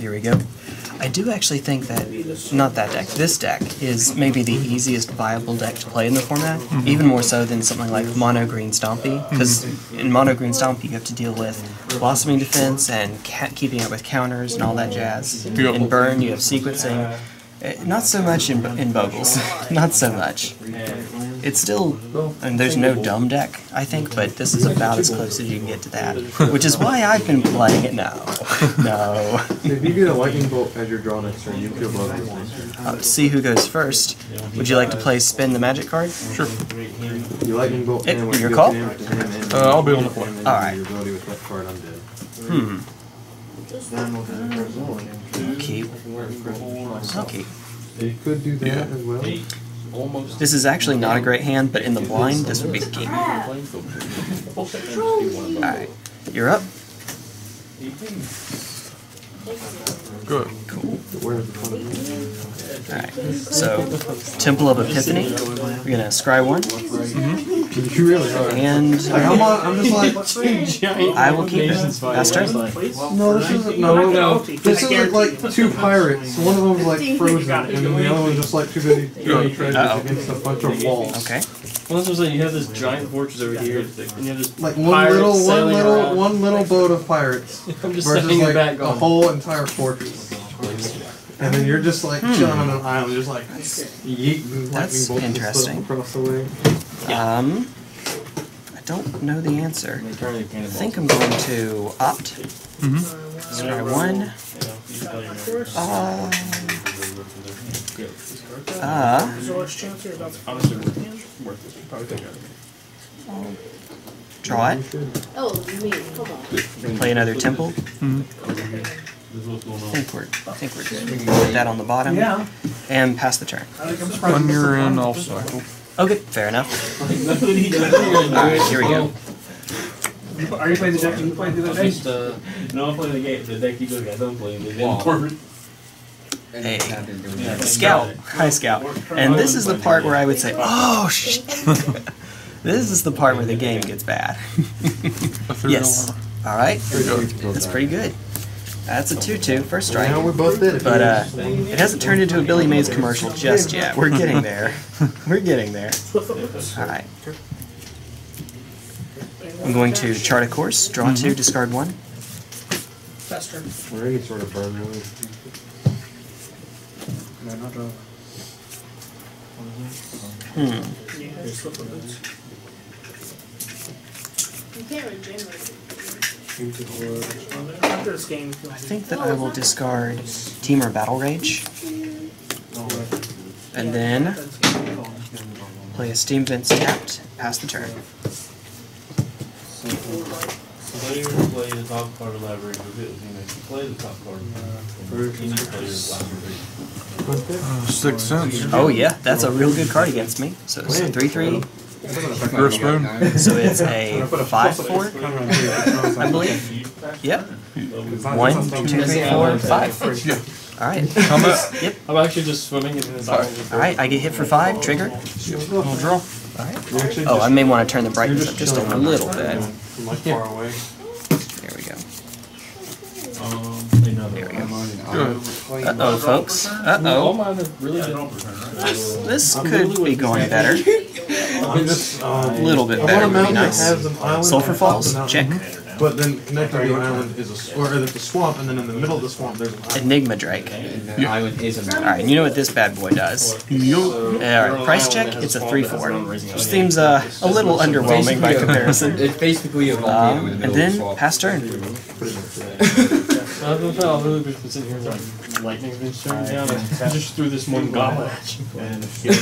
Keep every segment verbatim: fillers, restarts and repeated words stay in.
Here we go. I do actually think that, not that deck, this deck is maybe the easiest viable deck to play in the format, mm-hmm. even more so than something like Mono Green Stompy, because mm-hmm. in Mono Green Stompy you have to deal with Blossoming Defense and ca keeping up with counters and all that jazz. Beautiful. In Burn you have sequencing. Not so much in, in Bogles. Not so much. It's still, and there's no dumb deck, I think, but this is about as close as you can get to that, which is why I've been playing it now. No. If you get a lightning bolt as your draw next turn, you kill both. Uh, see who goes first. Would you like to play spin the magic card? Sure. You lightning bolt. It, and your call. Uh, I'll be on the floor. All right. Hmm. Keep. I'll keep. You could do that as well. This is actually not a great hand, but in the blind, this would be the key. Alright, you're up. Good. Cool. Alright, so Temple of Epiphany. We're gonna scry one. Mm-hmm. You really are. And like, I'm, all, I'm just like, I will keep it. Last turn. No, this isn't. No, no. This is like, like two pirates. One of them's like frozen, and then the other one's just like too busy trying to against a bunch of walls. Okay. Well, that's what I'm saying. You have this giant fortress over here, and you have this like one little, one little, around. one little boat of pirates I'm just versus like back a whole entire fortress. And then you're just like hmm. chilling on an island, just like yeeting lightning bolts interesting. across the way. Yeah. Um, I don't know the answer. I think I'm going to opt. Mm-hmm. So I won. Uh, uh, draw it. Oh, me. Come on. Play another temple. Mm-hmm. I think we're, I think we're good. We can put that on the bottom yeah. and pass the turn. When you're in, I'll cycle. Okay, fair enough. Alright, here we go. Are you playing the deck you played the other day? No, I'm playing the game. The deck you just got done playing. Hey, Scout. Hi, Scout. And this is the part where I would say, oh, shit. This is the part where the game gets bad. Yes. Alright, that's pretty good. That's a two two, first strike. Yeah, we both did. But uh, it hasn't turned into a Billy Mays commercial just yet. We're getting there. We're getting there. Alright. I'm going to chart a course, draw mm-hmm. two, discard one. We're any sort of burn, really. Hmm. You can't regenerate. I think that I will discard Temur Battle Rage, and then play a Steam Vents tapped, pass the turn. Uh, Sixth Sense. Oh yeah, that's a real good card against me, so it's a three three. So it's a five four, I believe. Yep. one, two, three, four, five. Alright. Yep. I'm actually just swimming in this. Alright, I get hit for five, trigger. I'll draw. Alright. Oh, I may want to turn the brightness up just a little bit. There we go. There we go. Uh-oh, folks. Uh-oh. This, this could be going better. A little bit better would be nice. Sulfur Falls, check. But then connected to an island is a, or there's a swamp, and then in the middle of the swamp there's an island. Enigma Drake. Alright, you know what this bad boy does. Alright, price check, it's a three four. Which seems uh, a little underwhelming by comparison. It's basically a volcano in the middle of the swamp. And then, pass turn. I don't know, I've really been sitting here like, lightning's been turned down, and just threw this one goblet. And threw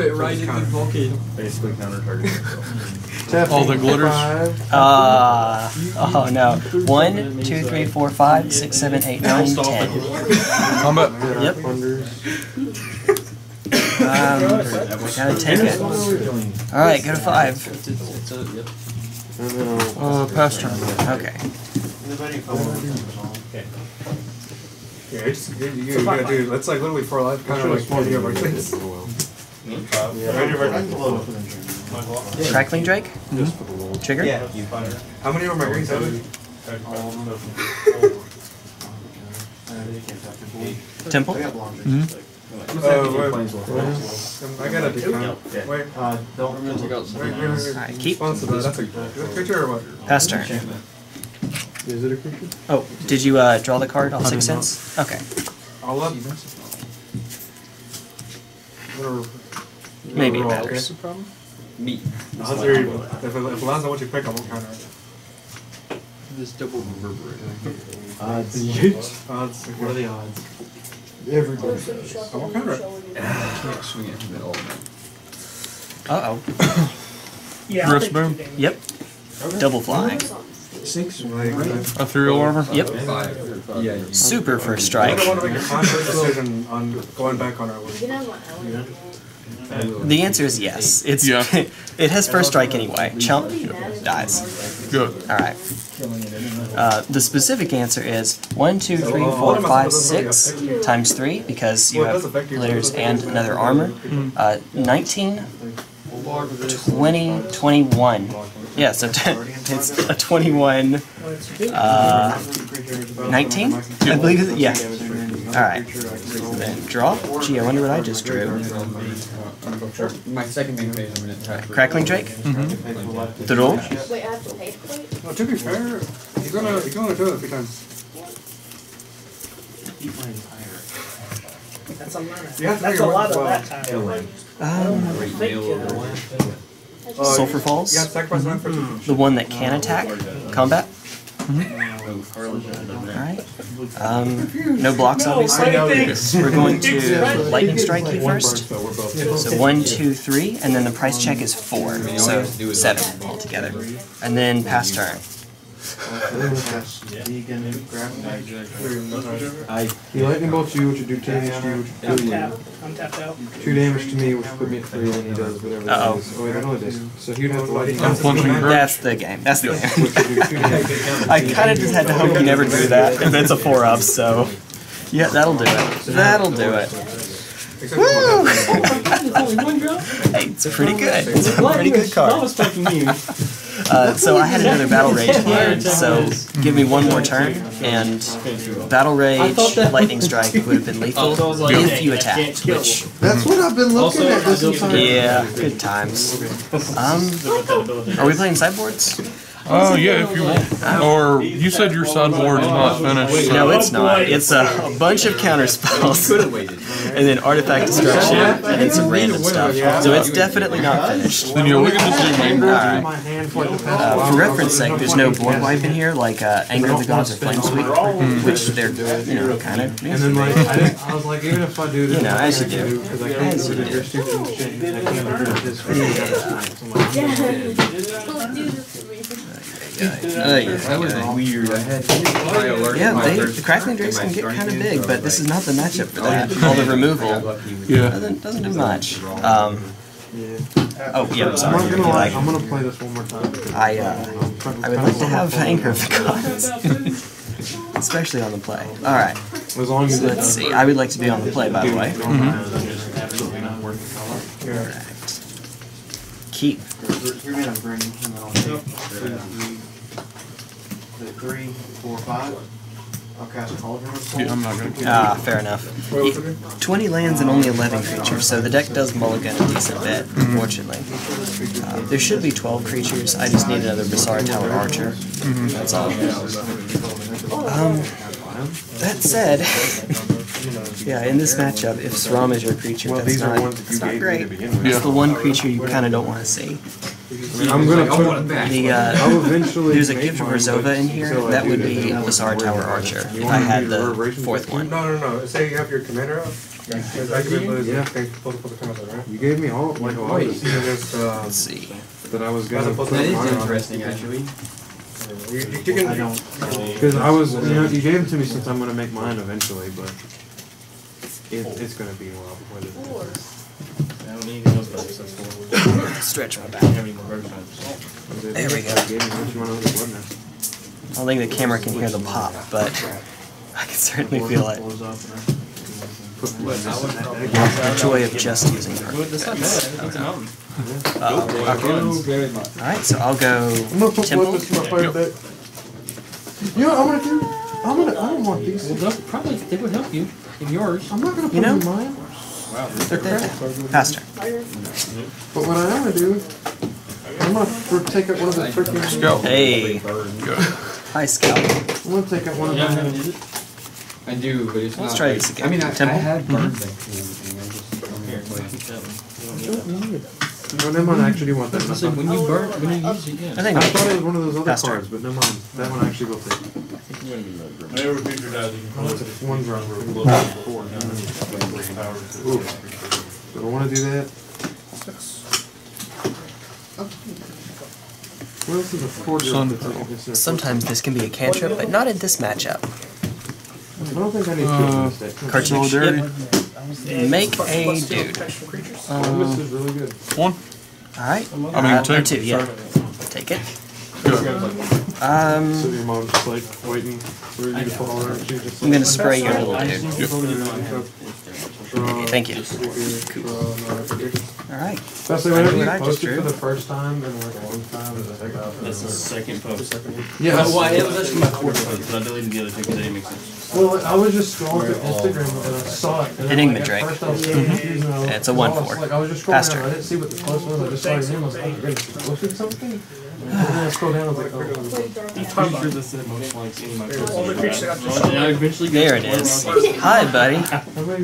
it right into the volcano. Basically counter-targeting itself. All the glitters. Uh, oh no. One, two, three, four, five, six, seven, eight, nine, ten. Combat. Yep. Um, we gotta take it. All right, go to five. Uh, pass turn. Okay. Yeah, it's good. You gotta do. That's like literally four life. Kind of like four of our things. Crackling Drake? Mm-hmm. Trigger? Yeah. How many are my greens? Um, Temple? I got a decline. Wait. Uh, don't remember. Alright, keep. That's a creature or what? Pass turn. Is it a creature? Oh, did you uh, draw the card on Sixth Sense? Okay. All up? Maybe it matters. Me. If Alonzo wants you to pick, I won't counter it. This double reverberator. Odds. Odds. What are the odds? Everybody does. I won't counter it. I can't swing it to the middle. Uh-oh. Yeah. Gross boom. Yep. Double flying. Six. Ethereal Armor? Yep. Five. Yeah, super first strike. I want to make a conscious decision on going back on our way. The answer is yes. It's yeah. It has first strike anyway. Chump dies. Good. All right. Uh, the specific answer is one, two, three, four, five, six times three because you have glitters and another armor. Uh, nineteen, twenty, twenty-one. Yeah, so it's a twenty-one. Uh, nineteen, I believe. It, yeah. All right. Then draw. Gee, I wonder what I just drew. My second main phase, I'm going to attack. Crackling Drake? Mm-hmm. The roll? Wait, I have to pay for it? Well, to be fair, you're going to, you're going to do it a few times. That's a lot of, yeah, that's a lot of that time. Um, uh, Sulfur Falls? Mm-hmm. The one that can attack? Combat? Mm-hmm. Alright. Um, no blocks, obviously. We're going to Lightning Strike you first. So one, two, three, and then the price check is four. So seven altogether. And then pass turn. The lightning bolt to you, which would do ten damage to you, which would do I'm tapped out. Two damage to me, which would put me at three when he does whatever. Uh oh. Oh, wait, I know this. So he'd have to lightning bolt. That's the game. That's the game. I kind of just had to hope he never drew that, and that's a four up, so. Yeah, that'll do it. That'll do it. Woo! Hey, it's pretty good. It's a pretty good card. uh, so I had another Battle Rage here, so give me one more turn, and Battle Rage, Lightning Strike would have been lethal if you attacked, which... That's what I've been looking at this entire time. Yeah, good times. Um, are we playing sideboards? Oh, yeah, if you want. Or you said your sideboard's not finished. So. No, it's not. It's a bunch of counter spells, and then artifact destruction, and then some random stuff. So it's definitely not finished. Then you're looking to see Anger. Uh, for reference sake, there's no board wipe in here, like uh, Anger of the Gods or Flame Sweep, mm-hmm. which they're, you know, kind of. And then, like, I was like, even if I do this, you know, as you do, because I can't do this stupid shit, I can't do this for you guys. Yeah, uh, yeah, that was yeah. weird. Yeah, they, the Crackling Drakes can get kind of big, but this is not the matchup for that. All the removal yeah. doesn't, doesn't do much. Um, oh, yeah, I'm sorry. I'm going to play this one more time. I, uh, I would like to have Anger of the Gods, especially on the play. Alright, so let's see. I would like to be on the play, by the way. Mm-hmm. Alright. Keep. Three, four, five. Yeah, I'm not gonna ah, fair enough. twenty lands and only eleven creatures, so the deck does mulligan a decent bit, mm-hmm. unfortunately. Uh, there should be twelve creatures, I just need another Bassara Tower Archer. Mm-hmm. That's all. Um, that said, yeah, in this matchup, if Sram is your creature, well, that's not, that's not great. It's yeah. the one creature you kind of don't want to see. I'm gonna like, put back. The, uh, there's a Gift of Orzhova in here. So that would be Bassara Tower Archer if I had the fourth one. No, no, no. Say you have your commander up. Yeah. Yeah. You gave me all of like, oh, this, uh, let's see. That I was gonna. That is interesting, actually. I don't. Because I was, you know, you gave them to me since I'm gonna make mine eventually, but it, it's gonna be a while before this. Stretch my back. There we go. I don't think the camera can hear the pop, but I can certainly feel it. The joy of just using her. Alright, so I'll go Temple. You know what I'm gonna do? I'm gonna. I don't want these. Well, probably they would help you in yours. I'm not gonna put you know? them in mine. Wow, they're crap. Faster. But what I am gonna do, I'm gonna take out one of the freaking. Go. Hey. Good. Hi, Scout. I'm gonna take out one of yeah, them. I do, but it's Let's not. Let's try this again. I mean, I, I had burned that. I don't need that. No, never mind, I actually do want that. That's like when you burn, when you use it, yeah. I, think I thought it was one of those other Faster. cards, but never mind. That one I actually will take. Whenever creature dies, you can pull it. It's one drop. Do I want to do that? What else is a four drop? Sometimes this can be a cantrip, but not in this matchup. I don't think I need uh, to do this. Cartridge, yep. Make a dude. Uh, this is really good. One. Alright. I mean, uh, two. two. Yeah. Sorry. Take it. Good. Um, so your mom's just like waiting for you to fall over. I'm going to spray your little dude. Yep. Okay, thank you. Alright. Especially whenever you post it for the first time in like a long time. That's the second post. Yeah. Well, I deleted my quarter post because I deleted the other two because they didn't make sense. Well, I was just scrolling through Instagram and I saw it. Enigma Drake. It's a one four. Faster. I didn't see what the post was. I just saw his name. I was like, wait, did you post something? And then I scrolled down and I was like, oh. I'm pretty sure this is most like seeing my post. There it is. Hi, buddy.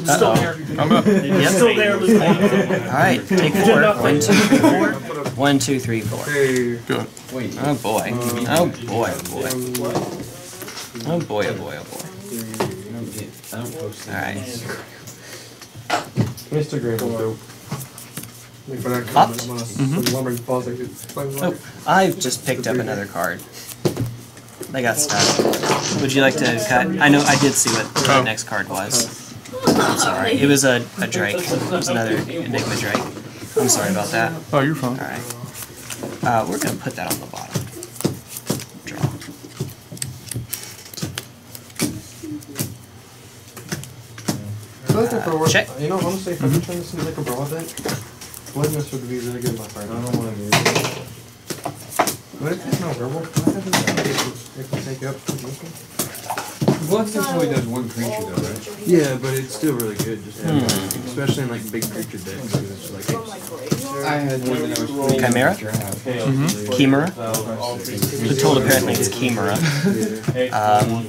Still there. I'm up. Yep. Still there. Alright, take four. One, two, three, four. One, two, three, four. Good. Oh, boy. Oh, boy, oh, boy. Oh, boy, oh, boy, oh, boy. Alright. Mister Green will do. Mm-hmm. Oh, I've just picked up another card. I got stuck. Would you like to cut? I know I did see what the next card was. I'm sorry. It was a, a Drake. It was another Enigma Drake. I'm sorry about that. Oh, you're fine. Alright. Uh, we're going to put that on the bottom. Uh, check. You know, honestly, if I could turn this into like a broad deck, Bloodness would be really good, my friend. I don't want to use it. But if there's no werewolf, can I have this? If we take up Bloodness? Bloodness only does one creature, though, right? Yeah, but it's still really good, just mm. having, especially in like big creature decks. It's like, I had one that I was playing. Chimera? Mm-hmm. Chimera? The told apparently it's Chimera. um...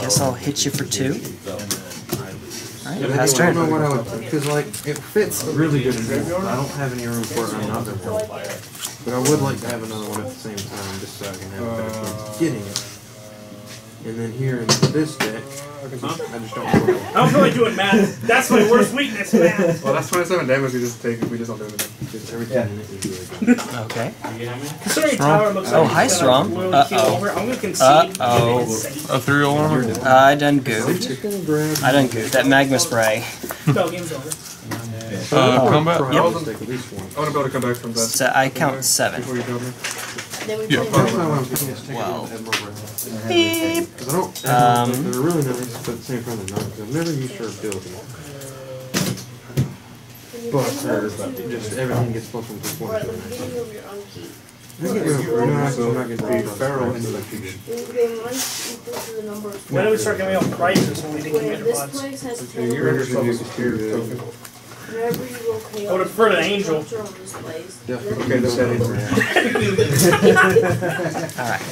Guess I'll hit you for two. Alright, pass turn. I don't know what I would, because like, it fits really good in here. I don't have any room for another one. But I would like to have another one at the same time, just so I can have a better chance getting it. And then here in this deck, huh? I just don't know. I'm really doing math. That's my worst weakness, math. Well, that's twenty-seven damage we just take if we just don't do anything. Just everything yeah. in it is really okay. Sram. Looks oh, like hi, Sram. Uh-oh. Uh-oh. Ethereal Armor? Uh, I done goofed. I done goofed. That Magma Spray. No, game's over. Uh, combat? Yep. I want to be able to come back from that. So I count seven. Before you kill me. Yeah. Well. Beep. Um. They're really nice, but at the same time they're not. I'm never used for building. But just everything gets plus one plus one. I'm not going to be feral into the future. When do we start giving out prizes when we didn't get the pods? You're introduced to Whenever you go chaos, I would have preferred an angel. Definitely. Okay, that's that angel. Alright.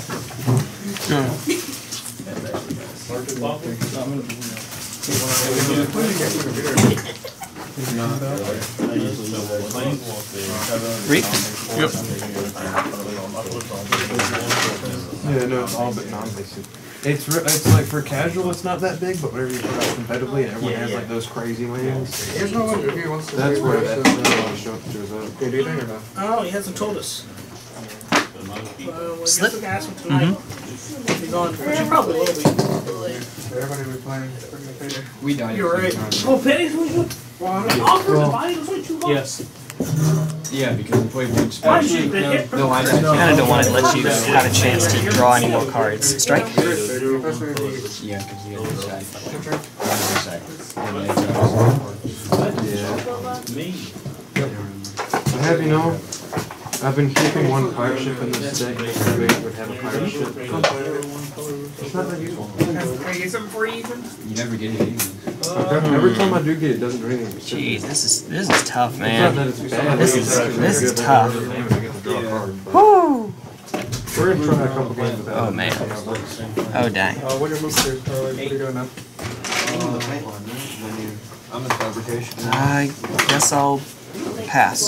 Reap? Yep. Yeah, no, all but non-basic. It's it's like for casual, it's not that big, but whenever you play competitively and everyone yeah, has yeah. like those crazy lands. There's no one here wants to. That's where that uh, show pictures up. Hey, do you think about? Oh, he hasn't told us. Well, Slip. Mm-hmm. He's on. She probably will be. Everybody will be playing. We died. You're right. Well, Penny's what you want. Yes. Yeah, because the play won't spell. No, I kind of don't want to let you have a chance to draw any more cards. Strike? Yeah, because the other side. What? Yeah. Me. Yep. I have, you know, I've been keeping one pirate ship in this deck. I would have a pirate ship. It's not that useful. Can I get something for you, Ethan? You never get it, Ethan. Um, Every time I do get it, it doesn't do anything. Jeez, this is this is tough, man. It's not that it's bad. This is this is tough. Woo! We're gonna try a couple games with that. Oh man. Oh dang. Uh, what are you doing now? I'm in fabrication. I guess I'll pass.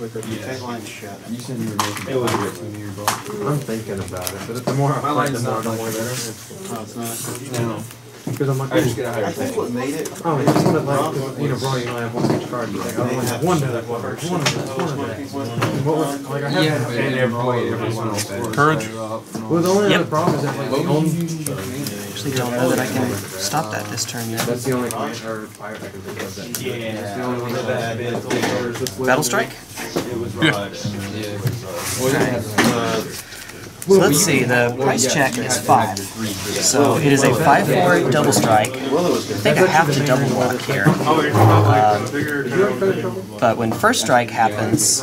Like a yeah. Line shot. You said you were making it was written. I'm thinking about it, but the more I like the more I like it. No, it's not. No. Because I'm like, I just get out of here. I think what made it. Oh, it's one of like, you know, Bronny and I have one each card. Like, I only have one of that one. One of that. One of that. What was like? I have and everyone else. Courage. Well, the only other problem is that like the only. I don't know that I can stop that this turn yet. That's the only one. Yeah. Battle Strike? Yeah. Okay. So let's see, the price check is five. So it is a five four double strike. I think I have to double block here. Um, but when first strike happens,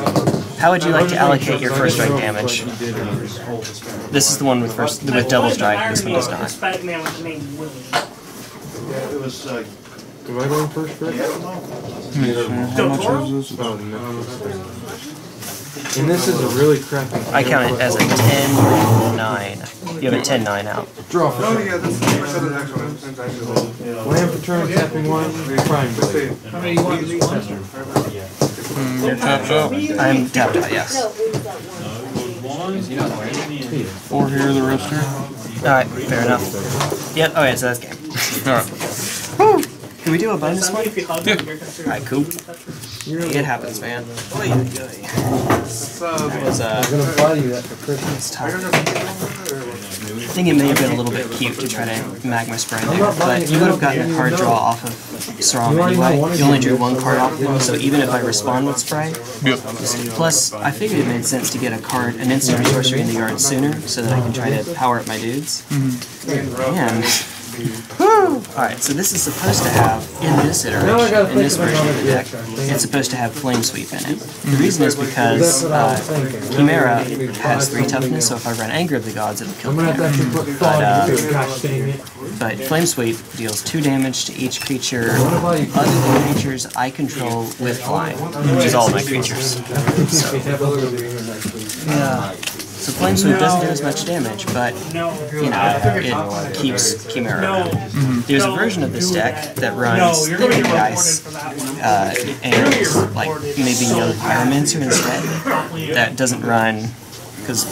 how would you like to allocate your first strike damage? This is the one with first with double strike. This one does not. Yeah, it was. Do I go first strike? Mm-hmm. And this is a really crappy. I count it as a ten nine. You have a ten nine out. Draw for turn. Oh yeah, that's the next one. Land for turn, tapping one, prime blade. How many do you want this turn? Mm, you're tapped out. I'm tapped out, yes. Four here, the rest here. Alright, fair enough. Yep, okay, so that's game. Alright. Can we do a bonus one? Yeah. Alright, cool. It happens, man. That was, uh, I'm gonna buy you that for Christmas time. I think it may have been a little bit cute to try to magma spray there, but you would have gotten a card draw off of Sram anyway. You only drew one card off of him, so even if I respond with spray, yep. Plus I figured it made sense to get a card, an instant sorcery in the yard sooner, so that I can try to power up my dudes. Mm-hmm. And. Alright, so this is supposed to have, in this iteration, in this version of the deck, it's supposed to have Flame Sweep in it. The reason is because uh, Chimera has three toughness, so if I run Anger of the Gods, it'll kill Chimera. But, uh, but Flame Sweep deals two damage to each creature other than creatures I control with flying, which is all my creatures. So, yeah. So Flame Sweep doesn't do as much damage, but, you know, it keeps Chimera around. Mm-hmm. There's a version of this deck that runs the big dice, uh, and, like, maybe no Pyromancer instead. That doesn't run, because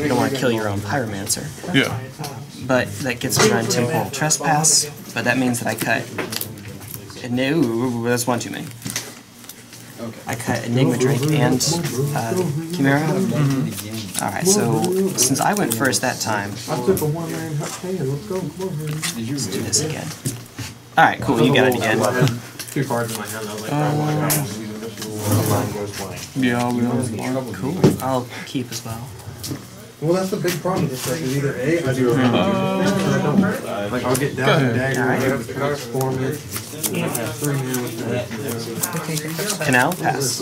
you don't want to kill your own Pyromancer. Yeah. But that gets to run Temporal Trespass, but that means that I cut... No, that's one too many. I cut Enigma Drake and uh, Chimera. Mm-hmm. Alright, so since I went first that time, let's do this again. Alright, cool, you got it again. Two cards in my hand, yeah, cool. I'll keep as well. Well, that's the big problem with this deck, is either A, I do a or I don't. Like, I'll get Dazzling Dagger, I'll get up the transform it, and I'll have three minutes left. Can I pass?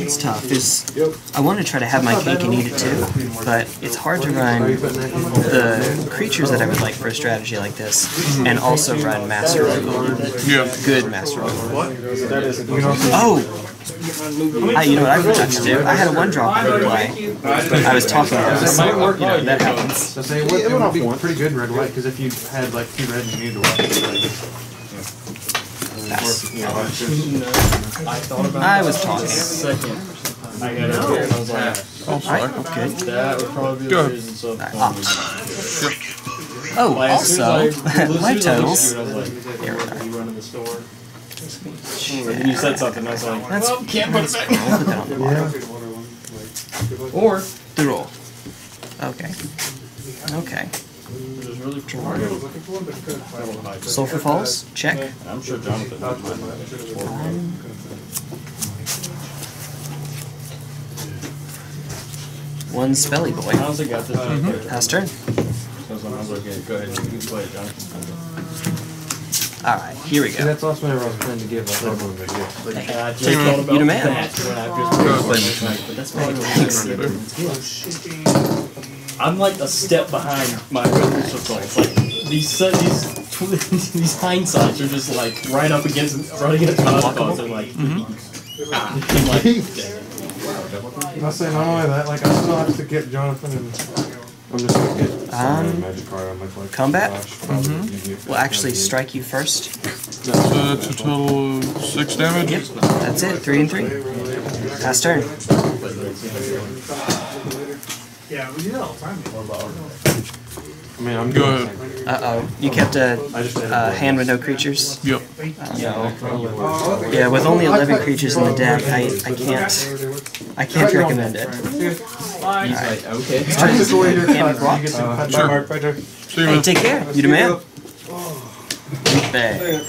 It's tough. There's, I want to try to have my cake and eat it too, but it's hard to run the creatures that I would like for a strategy like this, and also run Master Rogue. Yeah. Good Master Rogue. Oh! I, you know what I forgot to do? I had a one-drop red play. I was talking about this, so, you know, that happens. It would be pretty good in red-white, because if you had, like, two red and you needed one. I was talking. I got it here, and I was like, oh, sorry. Okay. That would probably be the reason, so... Opt. Oh, also, my totals. Here we are. Yeah. You said something, I was like, that's, well, can't put it back. I'll put that on the bottom. Or the roll. Okay. Okay. Sulfur Falls? Check. I'm sure Jonathan knows my mind. One Spelly Boy. How's it got this turn? Pass turn. Sounds like, okay, go ahead. You can play it, Jonathan. Alright, here we go. See, that's also whenever I was planning to give a little move a gift. But I just thought about that when I just played But that's probably what I'm I'm like a step behind my residential points. Like, these, uh, these, these hindsights are just like right up against, right against my thoughts. They're like, mm-hmm. ah, I'm like, dang. I'm not saying not only that, like, I still have to get Jonathan and... I'm just gonna get um, magic card on my collection. Combat? Mm-hmm. We'll actually strike you first. Uh, that's a total of six damage? Yep, that's it. Three and three. Last turn. Yeah, we do that all the time. I mean, I'm good. Uh-oh. You kept a, a hand with no creatures? Yep. Uh, yeah, with only eleven creatures in the deck, I, I can't... I can't recommend it. Fine. He's like, okay. It's time to go in your car. Hey, take care. You demand? Bang.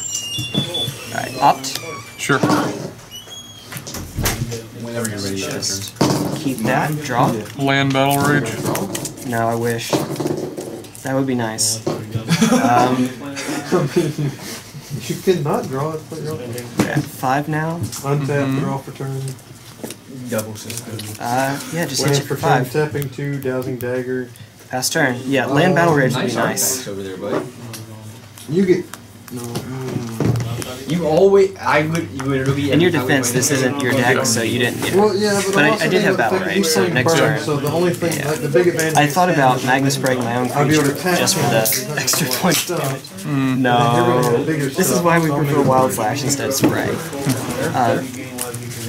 Alright, opt. Sure. Whenever you're ready, just keep that. Draw. Land Battle Rage. No, I wish. That would be nice. um, you could not draw it. We're at five now. Untap, draw for turn. Double system. Uh, yeah, just hit you for five. Tapping two, Dazzling Dagger. Pass turn. Yeah, oh, Land Battle Rage would be nice. Over there, buddy. You get... No. Mm. You always... I would... You would really in your defense, this isn't your deck, so you didn't... You know. Well, yeah, but, but I, I did have Battle Rage, so next turn... So the only thing... Yeah. Like, the big advantage... I thought about Magma Spray my own creature just for the extra point damage. Mm. No. This is why we prefer Wild Slash instead of Spray. uh,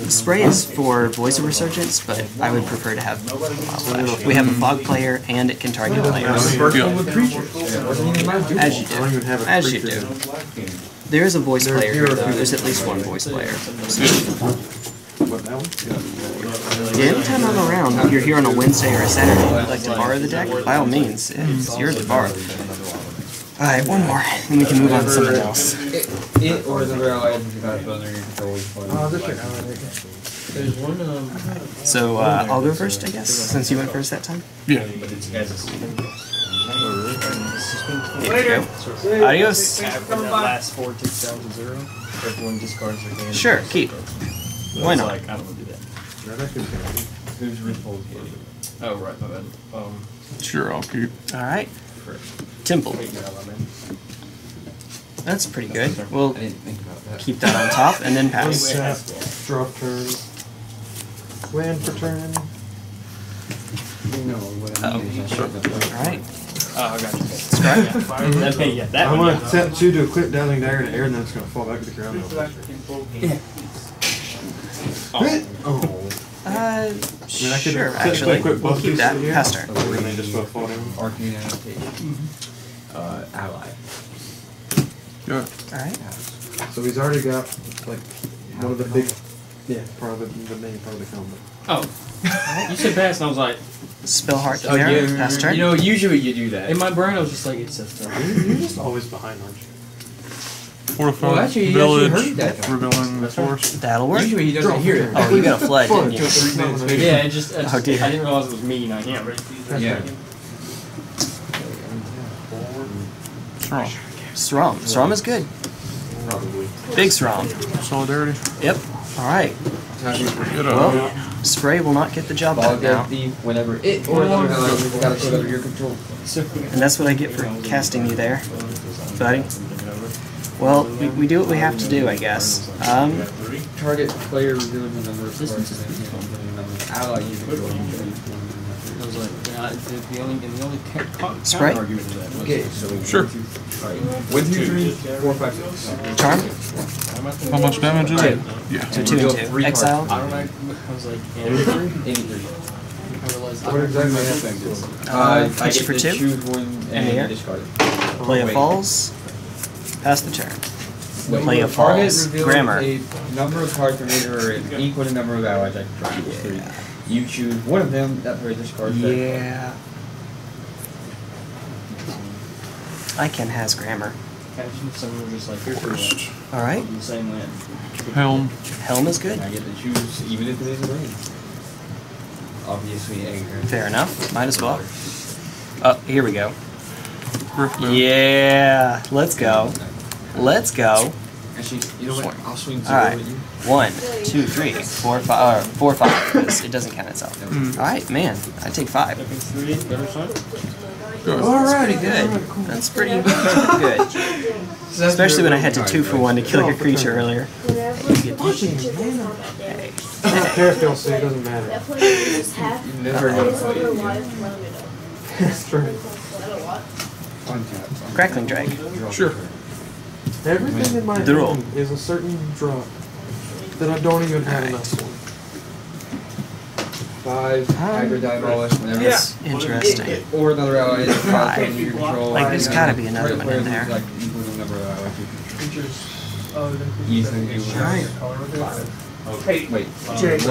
Spray is for Voice of Resurgence, but I would prefer to have Wild Slash. We have a Fog player, and it can target players. As you do. As you do. There is a voice player here, though. There's at least one voice player. Yeah, anytime I'm around, if you're here on a Wednesday or a Saturday, and you'd like to borrow the deck, by all means, it's yours to borrow. Alright, one more, and we can move on to something else. It or the barrel items you have under your control. There's one. So uh, I'll go first, I guess, since you went first that time. Yeah. There you go. Adios. Last four ticks down to zero. Everyone discards their hand. Sure, keep. Why not? I don't want to do that. Who's Ripple's game? Oh right, my bad. Um. Sure, I'll keep. All right. Temple. That's pretty good. We'll keep that on top and then pass. Drop turn. Land for turn. Oh. Alright. Oh, I got you. Scry. Okay, yeah, that I'm going to attempt you to equip Dazzling Dagger in the air and then it's going to fall back to the ground. Yeah. Oh. oh. Uh, sure, I mean, I actually. Quick we'll keep that. Pass turn. Uh, ally. Sure. Alright. So he's already got, like, one of the big... Yeah, part of the main part of the combo. Oh. You said pass, and I was like... Spellheart Chimera, oh, yeah, pass turn. You know, usually you do that. In my brain, I was just like, it's a thing. You're just always behind, aren't you? Well, actually, he village, heard that rebelling force. That'll work. Usually he doesn't hear it. Oh, you got a flood, didn't you? Yeah, it just, it just oh, dear. I didn't realize it was me. And I can't read these. Yeah. Sram. Sram. Sram is good. Probably. Big Sram. Solidarity. Yep. All right. Well, Spray will not get the job done now. Whenever it or got to go under your control. And that's what I get for casting you there, buddy. Well, we, we do what we have to do, I guess. Um, Target player revealed the number of resistance. Ally you Spray? Okay, so sure. With two, three, four, five, six. Charm? How much damage is it? Yeah. So two and two. Exile? I was like, eighty-three. What exactly my effect is? I get to choose one and discard it. Play a Falls. Pass the turn. When Play a Falls. Grammar. A number of cards or an equal to number of allies I can draw. Yeah. You choose one of them, that player discards that. Yeah. I can has Grammar. Alright. Helm. Helm is good. I get to choose even if it is a rain. Obviously Anger. Fair enough. Might as well. Oh, here we go. Yeah, let's go. Let's go. Actually, you know what? I'll swing zero at you. One, two, three, four, five. Or four, five. It doesn't count itself. Mm. All right, man. I take five. Three, better side. Alrighty, good. That's pretty good. Especially when I had to two for one to kill your creature earlier. Hey. I don't care if they'll say it doesn't matter. You never know. That's true. Crackling Drake. Sure. Everything in my hand is a certain drop that I don't even have enough for. Five, Agro Demolish, whatever. Yeah. Interesting. Or another ally. Five. Like, there's gotta be another one in there. Like, equal to the number of allies. Creatures. Alright. Five. Hey, wait. Jake.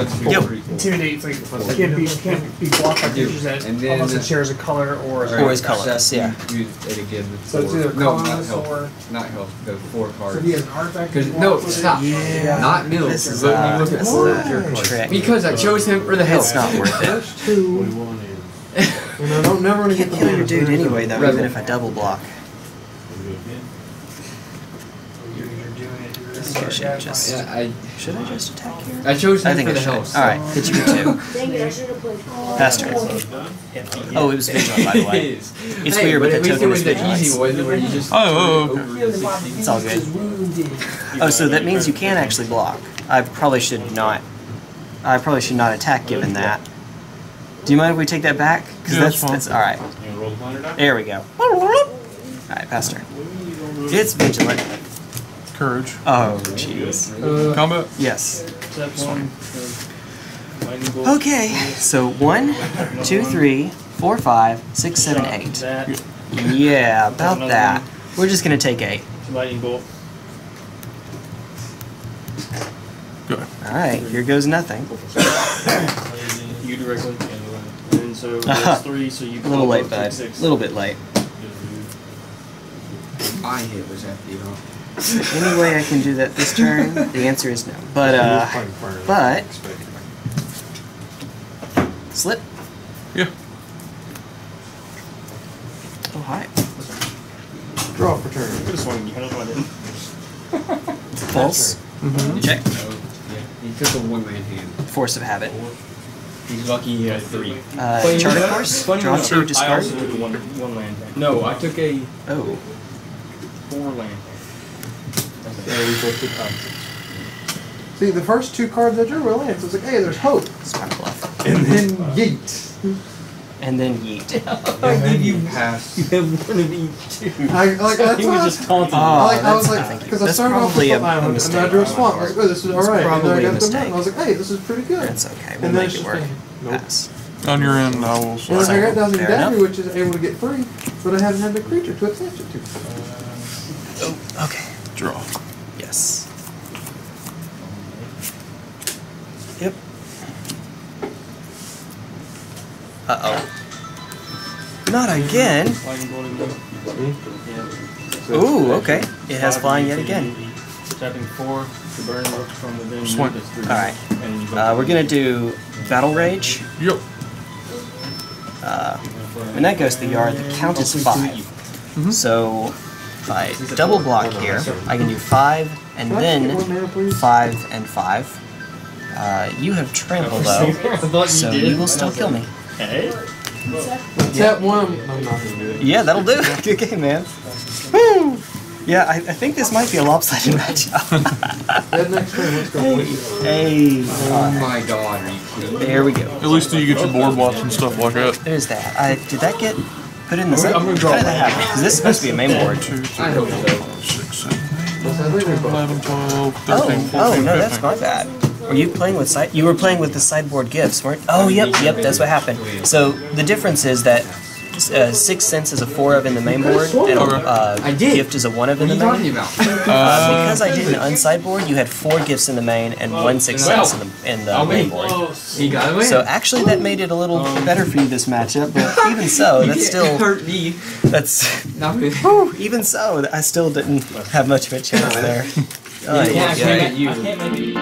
Intimidate's like, can't be, can't be blocked by creatures that unless it shares a color or a. Or is colorless, yeah. So it's either colorless or. Not health, the four cards. So he has an artifact. No, stop. Not middle. This is a trick. Because I chose him for the head. It's not worth it. And I don't never want to get kill your dude anyway, though, even if I double block. I should, just, yeah, I, should I just attack here? I chose I think for I the house. Alright, could you do two? Past turn. Oh, it was vigilant, by the way. It's hey, weird, but that token was easy one where you just oh, oh, okay. It's all good. Oh, so that means you can actually block. I probably should not. I probably should not attack given that. Do you mind if we take that back? Because yeah, that's, that's, that's alright. There we go. Alright, past turn. It's vigilant. Courage. Oh, jeez. Uh, Combat? Yes. Okay, so one, two, three, four, five, six, seven, eight. Yeah, about that. We're just going to take eight. Lightning bolt. Alright, here goes nothing. You directly. And so that's three, so you can. A little late, bud. A little bit late. I hit was after you, huh? Any way I can do that this turn? The answer is no. But, uh, but, slip? Yeah. Oh, hi. Draw for turn. False. Mm-hmm. Check. He took a one-man hand. Force of habit. He's lucky he had three. Uh, Chart a Course? Draw two, discard? I also took a one-land hand. No, I took a oh. four-land hand. See, the first two cards I drew were lands. I was like, hey, there's hope. Smart bluff. And then yeet. And then yeet. I give you pass. You have one of each, too. I, like, so that's he was just taunting. Oh, I, like, I was like, because I started off with a island, and I drew a swamp. Like, oh, this is alright. And I got the mountain. I was like, hey, this is pretty good. That's okay. We'll and make it work. Nope. Pass. On your end, I will slide. And I got Dazzling Dagger, which is able to get free, but I haven't had the creature to attach it to. Oh, okay. Draw. Yes. Yep. Uh oh. Not again. Ooh, okay. It has flying yet again. Tapping four to burn from within. Alright. Uh, we're gonna do Battle Rage. Yep. Uh, when that goes to the yard, the count is five. Mm-hmm. So if I double block here, I can do five and then five and five. Uh, you have trample though, so you will still kill me. Hey. That one. Yeah, that'll do. Good game, man. Woo! Yeah, I, I think this might be a lopsided matchup. Hey. Hey. Oh my God. There we go. At least you get your board watch and stuff like that. There's that. I did that get. Put in the same. I'm going to draw that happen, because this is supposed to be a main board. I hope so. Oh, oh, no, that's my bad. Were you playing with side? You were playing with the sideboard gifts, weren't? Oh, yep, yep, that's what happened. So the difference is that uh, Sixth Sense is a four of in the main board, and a uh, gift is a one of in the main. What are you talking about? Uh, because I did an unsideboard, you had four gifts in the main and one Sixth Sense in the, in the main board. So actually, that made it a little better for you this matchup. But even so, that's still hurt me. That's even so, I still didn't have much of a chance there. Uh, yeah, yeah, yeah.